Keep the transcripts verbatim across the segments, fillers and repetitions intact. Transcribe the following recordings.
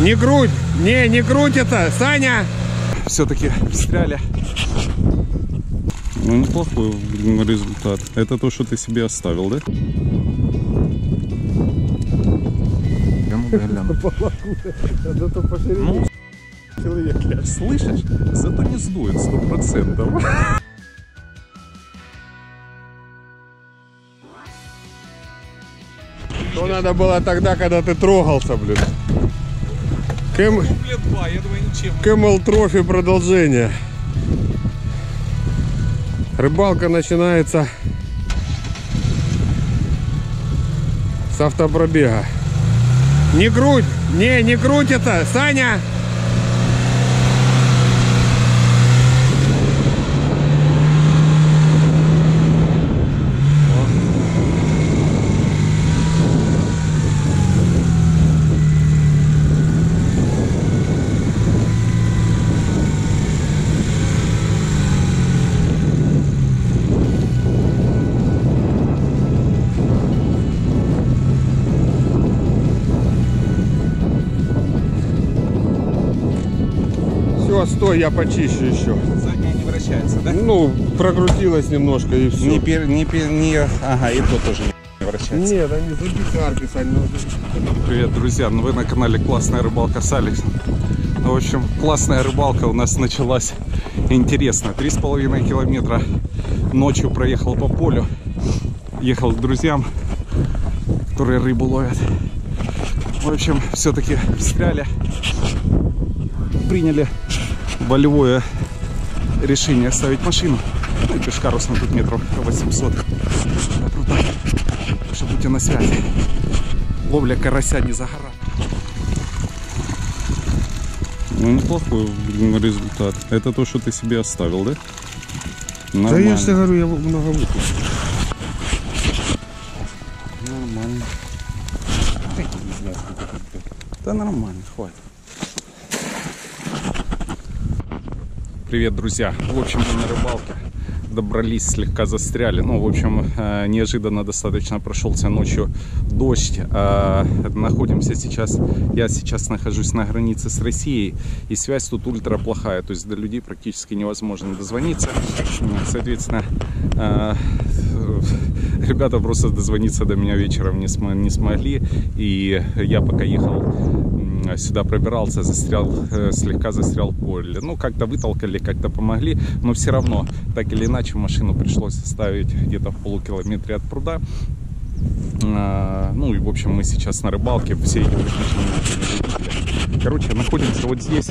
Не грудь, не, не грудь это, Саня. Все-таки встряли. Ну, неплохой результат. Это то, что ты себе оставил, да? Ну, человек, слышишь? Зато не сдует сто процентов. Что надо было тогда, когда ты трогался, блин? Кэм... Кэмэл Трофи продолжение. Рыбалка начинается с автопробега. Не грудь, не, не грудь это, Саня. Стой, я почищу еще. Задняя не вращается, да? Ну, прокрутилась немножко и все. Не пер, не пер, не... Ага, и то тоже не вращается. Нет, они запекарки, Саня. Привет, друзья, ну вы на канале «Классная рыбалка» с Алексом. Ну, в общем, классная рыбалка у нас началась интересно. Три с половиной километра ночью проехал по полю. Ехал к друзьям, которые рыбу ловят. В общем, все-таки встряли. Приняли волевое решение оставить машину. Ну, пешкарусно тут метров восемьсот. Что будьте на связи. Ловля карася не за гора. Ну, неплохой результат. Это то, что ты себе оставил, да? Нормально. Да я же говорю, я много выпустил. Нормально. Да нормально, хватит. Привет, друзья! В общем, мы на рыбалке добрались, слегка застряли. Ну, в общем, неожиданно достаточно прошелся ночью дождь. Находимся сейчас, я сейчас нахожусь на границе с Россией, и связь тут ультра плохая, то есть до людей практически невозможно дозвониться. Соответственно, ребята просто дозвониться до меня вечером не смогли, и я пока ехал сюда пробирался, застрял, э, слегка застрял в поле. Ну, как-то вытолкали, как-то помогли, но все равно, так или иначе, машину пришлось оставить где-то в полукилометре от пруда. А, ну, и, в общем, мы сейчас на рыбалке, все эти машины. Короче, находимся вот здесь.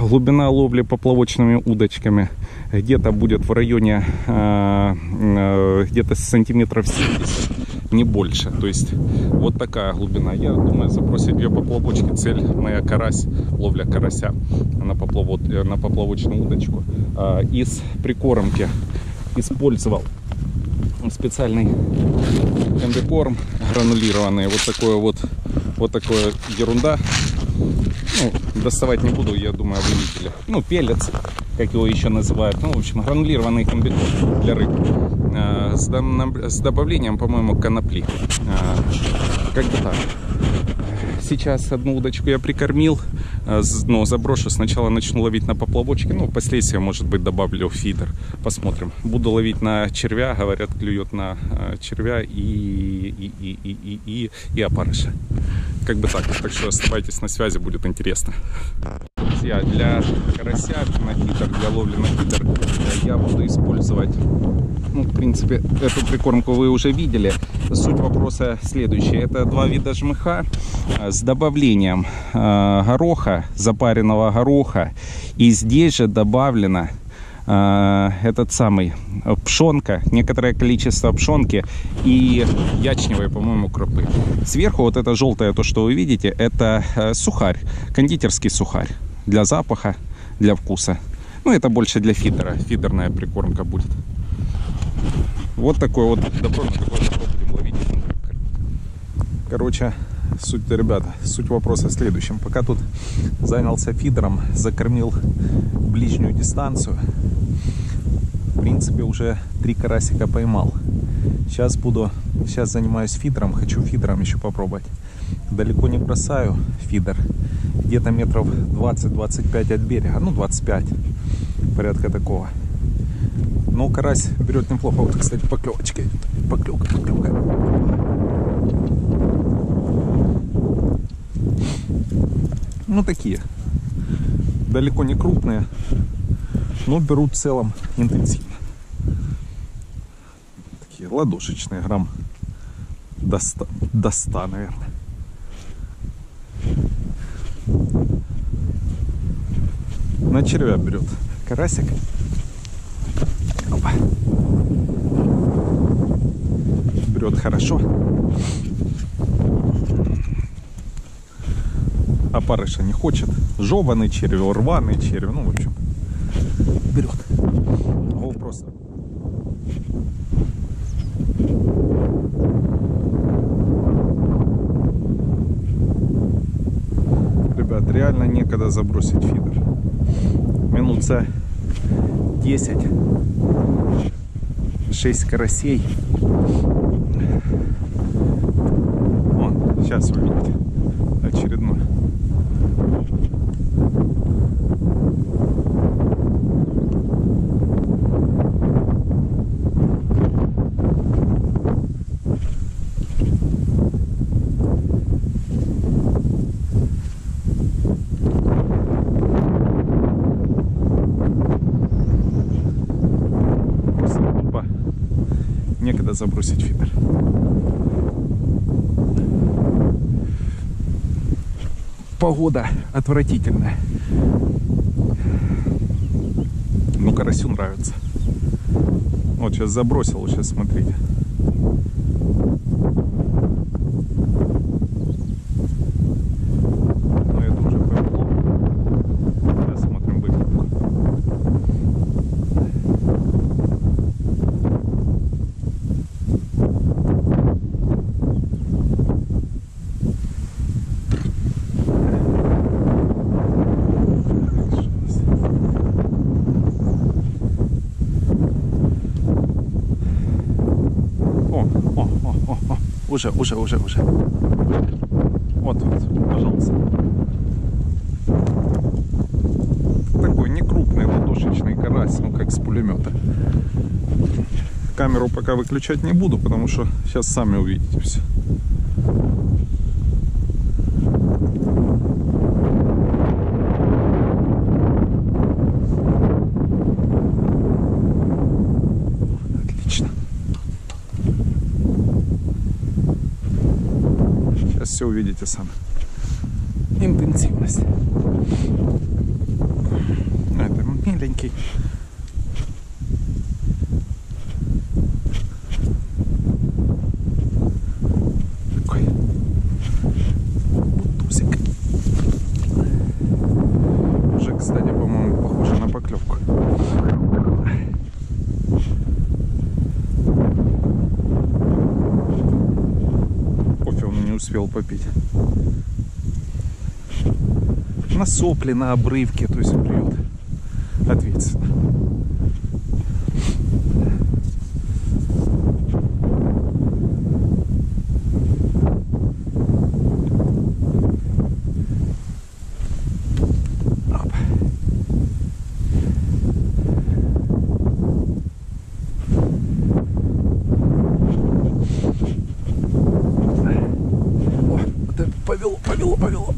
Глубина ловли поплавочными удочками где-то будет в районе э, где-то сантиметров семьдесят. Не больше, то есть вот такая глубина. Я думаю забросить две поплавочки. Цель моя карась, ловля карася на, поплавод, на поплавочную удочку. Из прикормки использовал специальный комбикорм гранулированный. Вот такое вот, вот такое ерунда. Ну, доставать не буду, я думаю, вы видели. Ну, пелец, как его еще называют. Ну, в общем, гранулированный комбикорм для рыб. С добавлением, по-моему, конопли. Как-то так. Сейчас одну удочку я прикормил, но заброшу. Сначала начну ловить на поплавочке, ну, впоследствии, может быть, добавлю фидер. Посмотрим. Буду ловить на червя, говорят, клюет на червя и, и, и, и, и, и, и опарыша. Как бы так. Так что оставайтесь на связи, будет интересно. Друзья, для карася, на фидер, для ловли на фидер я буду использовать... Ну, в принципе, эту прикормку вы уже видели. Суть вопроса следующая. Это два вида жмыха с добавлением гороха, запаренного гороха. И здесь же добавлено этот самый пшонка, некоторое количество пшонки и ячневой, по-моему, крупы. Сверху вот это желтое, то, что вы видите, это сухарь, кондитерский сухарь для запаха, для вкуса. Ну, это больше для фидера, фидерная прикормка будет. Вот такой вот добро, на такой добро будем ловить. Короче, суть, ребята, суть вопроса в следующем. Пока тут занялся фидером, закормил ближнюю дистанцию, в принципе, уже три карасика поймал. Сейчас буду, сейчас занимаюсь фидером, хочу фидером еще попробовать. далеко не бросаю фидер, где-то метров двадцать-двадцать пять от берега, ну двадцать пять, порядка такого. Но карась берет неплохо. Вот, кстати, поклевочка, поклевка, поклевка. Ну такие, далеко не крупные, но берут в целом интенсивно. Такие ладошечные, грамм до ста, до ста, наверное. На червя берет карасик. Опа. Берет хорошо. А парыша не хочет. Жеваный червь, рваный червь. Ну, в общем, берет. О, просто. Ребят, реально некогда забросить фидер. Минут за десять. шесть карасей. Вон, сейчас увидите. Очередной. Некогда забросить фидер. Погода отвратительная. Ну, карасю нравится. Вот сейчас забросил, сейчас смотрите. Уже, уже, уже, уже. Вот, вот, пожалуйста. Такой некрупный ладошечный карась, ну как с пулемета. Камеру пока выключать не буду, потому что сейчас сами увидите все. Все увидите сами. Интенсивность. Это миленький. Такой бутузик. Уже, кстати, по-моему, похоже на поклевку. Успел попить. На сопли, на обрывке, то есть клюет ответственно. Повело, повело, повело.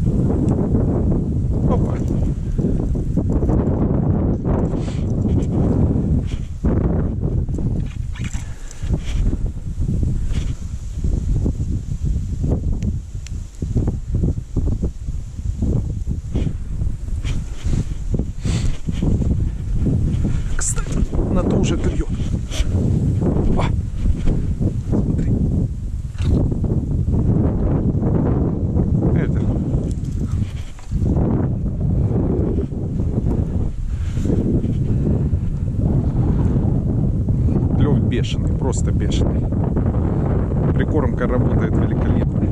Опа. Кстати, на то уже клюет. Бешеный, просто бешеный. Прикормка работает великолепно.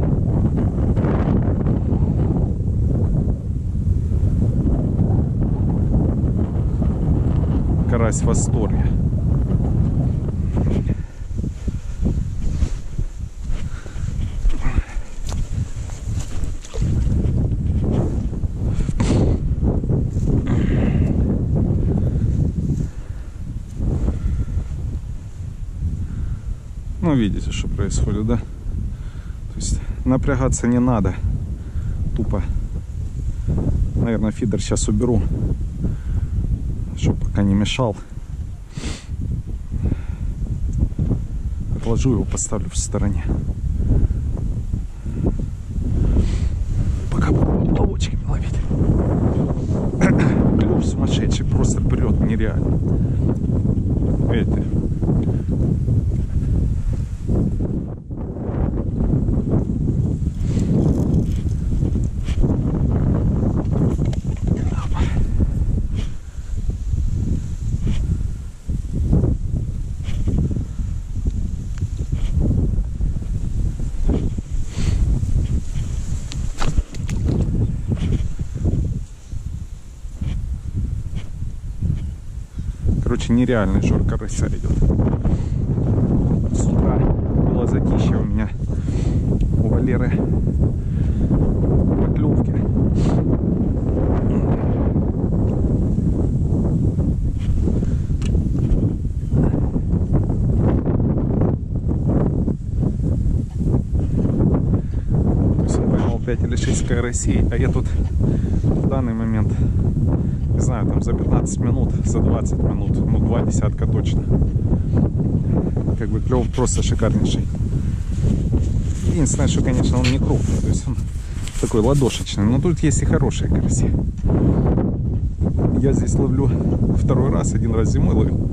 Карась в восторге. Ну, видите, что происходит, да? То есть напрягаться не надо. Тупо. Наверное, фидер сейчас уберу, чтобы пока не мешал. Отложу его, поставлю в стороне. Пока буду уловочками ловить. Клев сумасшедший, просто прет нереально. Видите? Нереальный жорка рыса идет. С утра была закища у меня, у Валеры, поклевки. То есть он поймал пять или шесть карасей, а я тут в данный момент, не знаю, там за пятнадцать минут, за двадцать минут, ну два десятка точно. Как бы клев просто шикарнейший. Единственное, что, конечно, он не крупный, то есть он такой ладошечный, но тут есть и хорошие караси. Я здесь ловлю второй раз, один раз зимой ловил.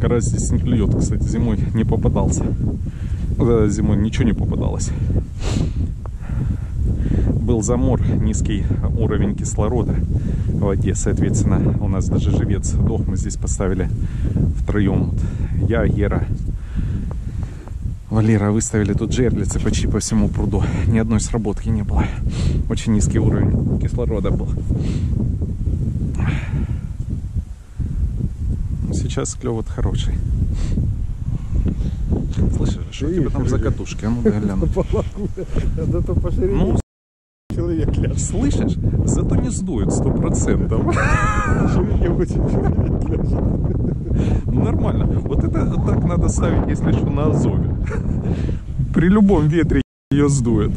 Карась здесь не клюет, кстати, зимой не попадался. Зимой ничего не попадалось. Был замор, низкий уровень кислорода в воде, соответственно, у нас даже живец дох. Мы здесь поставили втроем, вот я, Гера, Валера, выставили тут жерлицы почти по всему пруду, ни одной сработки не было, очень низкий уровень кислорода был. Сейчас клев вот хороший. Слышишь, что у тебя там за катушки? А ну да, гляну. Слышишь? Зато не сдует сто процентов. Нормально. Вот это так надо ставить, если что, на Азове. При любом ветре ее сдует.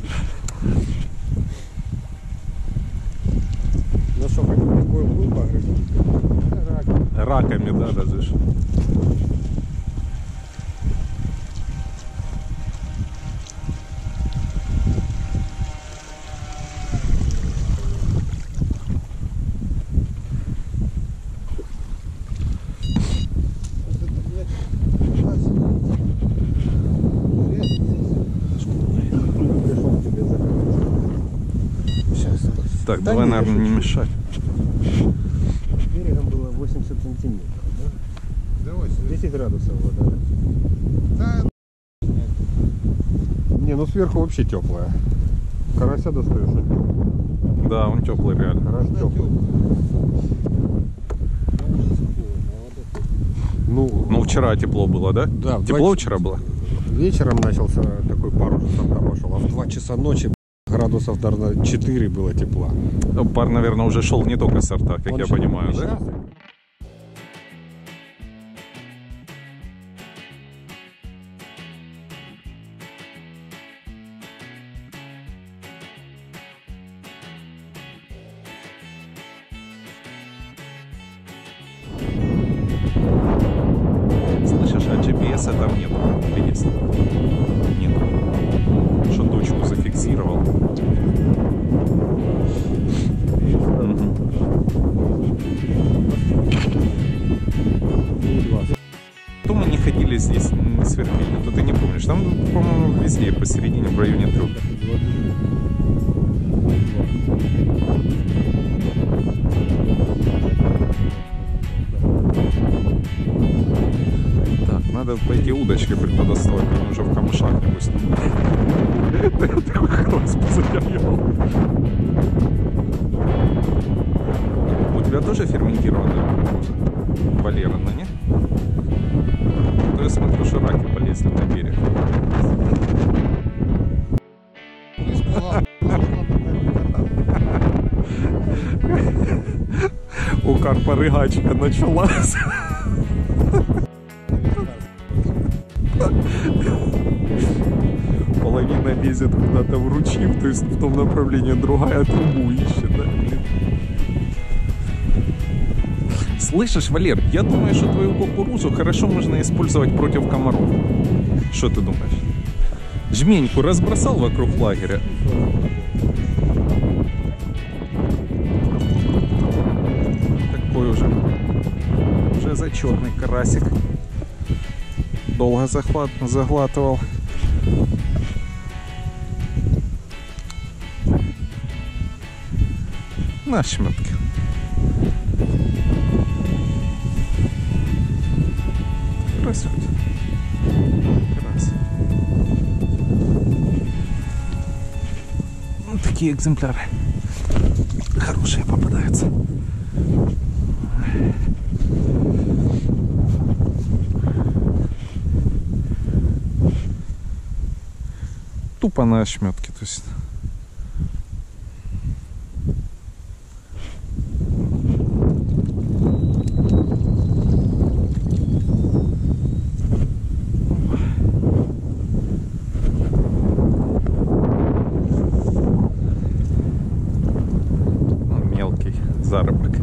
Ну что, хоть такой был раками. Раками, да, даже. Так, да, давай, не наверное, решить. Не мешать. Берегом было восемьдесят сантиметров, да? десять градусов вода. Да. Не, ну сверху вообще теплая. Карася достаешь, он теплый. Да, он теплый реально. Карась теплый. Ну, ну, вчера тепло было, да? Да. Тепло вчера было? Вечером начался такой парус, там пошел, а в два часа ночи... Градусов, наверное, четыре было тепла. Ну, пар, наверное, уже шел не только с арта, как он, я понимаю, да? Сейчас? Слышишь, а джи пи эс-а там нет? Или есть? Нет. Что точку зафиксировал. То мы не ходили здесь, не сверхили, то ты не помнишь. Там, по-моему, везде посередине, в районе трех. Так, надо пойти удочкой преподоставить, он уже в камышах, небось. Такой хрос позатерял. У тебя тоже ферментированная Валера, но нет? То я смотрю, что раки полезли на берег. У карпа рыгачка началась. лезет куда-то в ручьи, то есть в том направлении, другая трубу ищет, да? Слышишь, Валер, я думаю, что твою кукурузу хорошо можно использовать против комаров. Что ты думаешь? Жменьку разбросал вокруг лагеря? Такой уже, уже зачетный карасик. Долго захват, заглатывал. На шметке. Раз. Раз. Вот такие экземпляры. Хорошие попадаются. Тупо на ошметке, то есть. Заработок.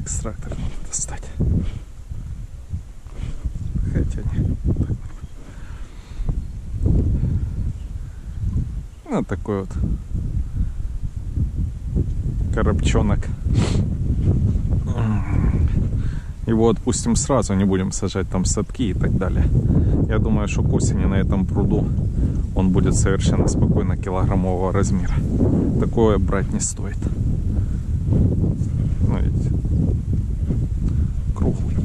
Экстрактор надо достать. Хотя нет. Вот такой вот коробчонок. Его отпустим сразу, не будем сажать там садки и так далее. Я думаю, что к осени на этом пруду он будет совершенно спокойно килограммового размера. Такое брать не стоит. Ну, видите, круглый.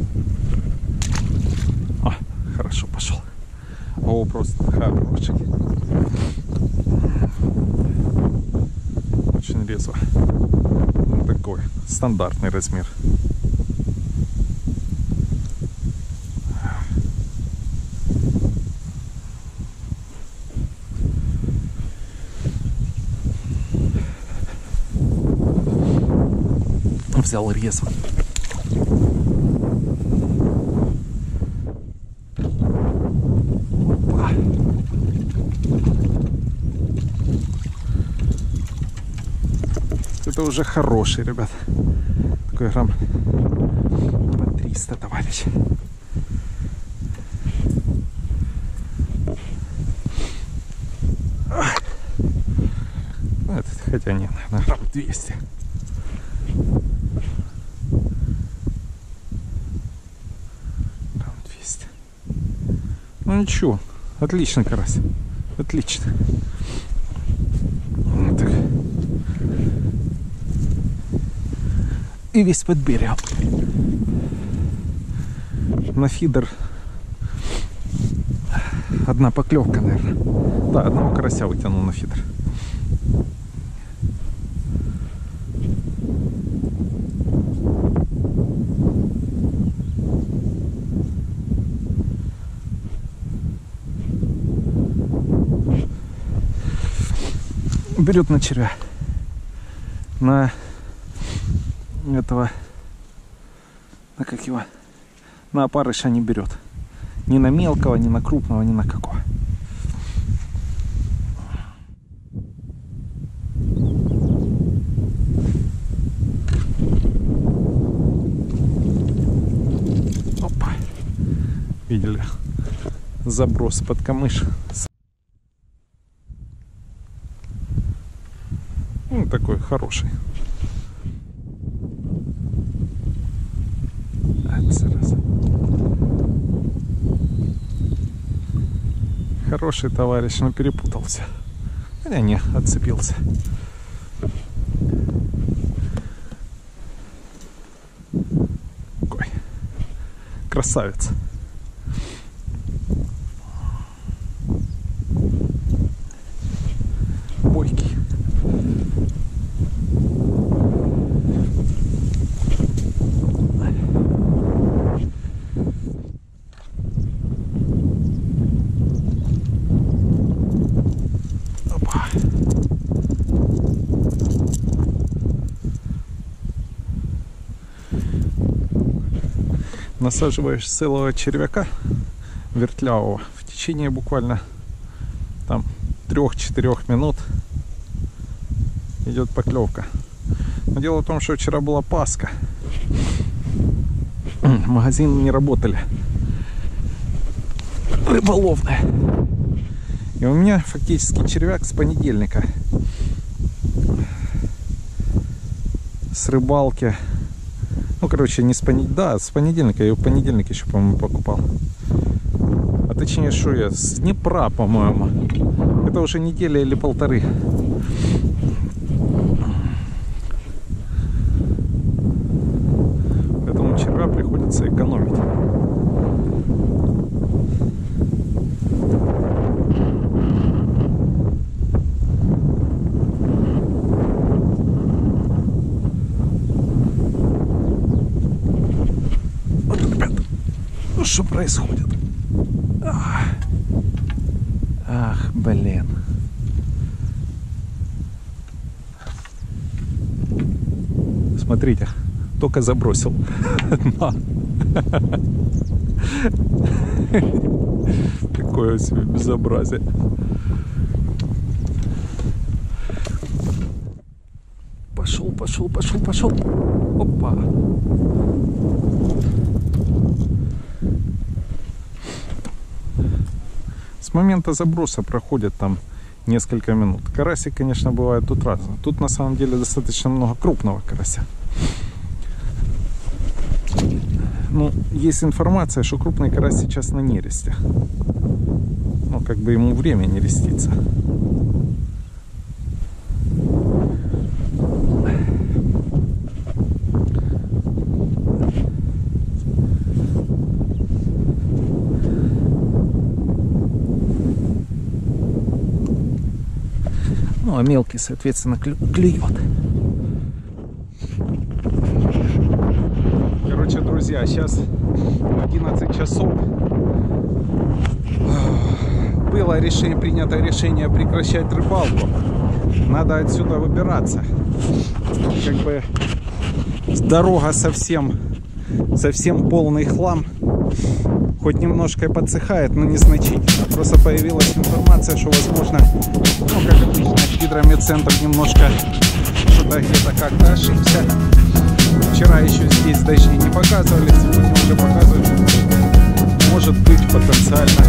А, хорошо пошел. О, просто хороший. Очень резво. Вот такой стандартный размер. Взял рез. Опа. Это уже хороший, ребят. Такой грамм по триста, товарищ. Этот, хотя не, наверное, грамм двести. Ну ничего, отлично, карась, отлично. Вот так. И весь под берегом. На фидер одна поклевка, наверное. Да, одного карася вытянул на фидер. Берет на червя, на этого, на как его, на опарыша не берет, ни на мелкого, ни на крупного, ни на какого. Опа, видели заброс под камыш. Ну, такой хороший. Хороший товарищ, но перепутался. Хотя не, отцепился. Ой, красавец. насаживаешь целого червяка вертлявого в течение буквально там трёх-четырёх минут идет поклевка. Но дело в том, что вчера была Пасха, магазины не работали, рыболовные, и у меня фактически червяк с понедельника, с рыбалки, ну короче, не с понедельника, да, с понедельника, я его в понедельник еще, по-моему, покупал, а точнее, что я, с Днепра, по-моему, это уже неделя или полторы. Экономить. Вот, ребят, ну что происходит? Ах, ах блин. Смотрите, только забросил. Такое себе безобразие. Пошел, пошел, пошел, пошел. Опа. С момента заброса проходит там несколько минут. Караси, конечно, бывает тут разные. Тут на самом деле достаточно много крупного карася. Ну, есть информация, что крупный карась сейчас на нересте. Ну, как бы ему время нереститься. Ну, а мелкий, соответственно, клюет. Друзья, сейчас одиннадцать часов. Было решение, принято решение прекращать рыбалку. Надо отсюда выбираться. Как бы дорога совсем, совсем полный хлам. Хоть немножко и подсыхает, но незначительно. Просто появилась информация, что возможно, ну как обычно, гидромедцентр немножко что-то где-то как-то ошибся. Вчера еще здесь дожди не показывали, сегодня уже показывают, что может быть потенциально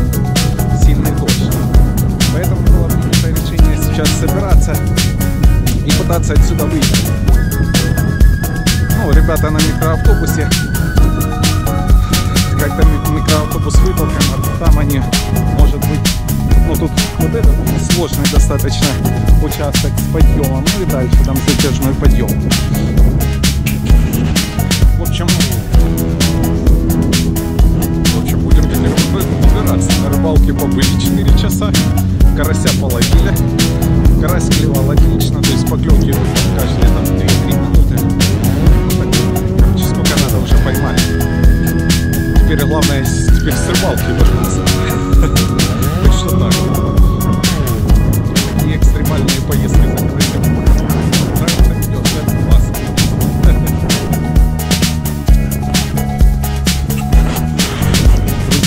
сильный дождь. Поэтому было принято решение сейчас собираться и пытаться отсюда выйти. Ну, ребята на микроавтобусе, как-то микроавтобус вытолкан, а там они, может быть, ну тут вот этот сложный достаточно участок с подъемом, ну и дальше там затяжной подъем. В общем, в общем, будем выбираться. На рыбалке побыли четыре часа, карася половили, карась клевал отлично, то есть поклевки каждые там две-три минуты. Так, короче, сколько надо, уже поймали. Теперь главное, теперь с рыбалки вернуться. Так что так. Такие экстремальные поездки закрыты.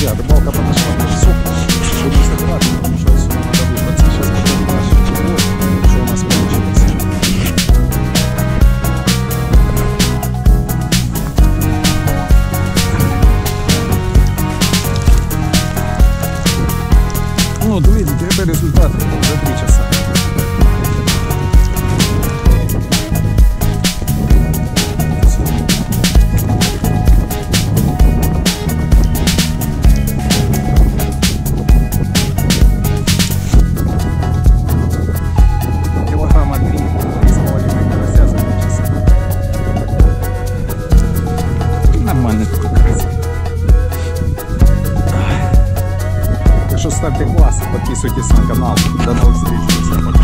Рыбалка подошла к концу, чтобы собраться, потому что отсюда надо выбраться. Сейчас покажу наше чего, что у нас получилось. Ну, вот видите, это результат за три часа. Ставьте классы, подписывайтесь на канал. До новых встреч.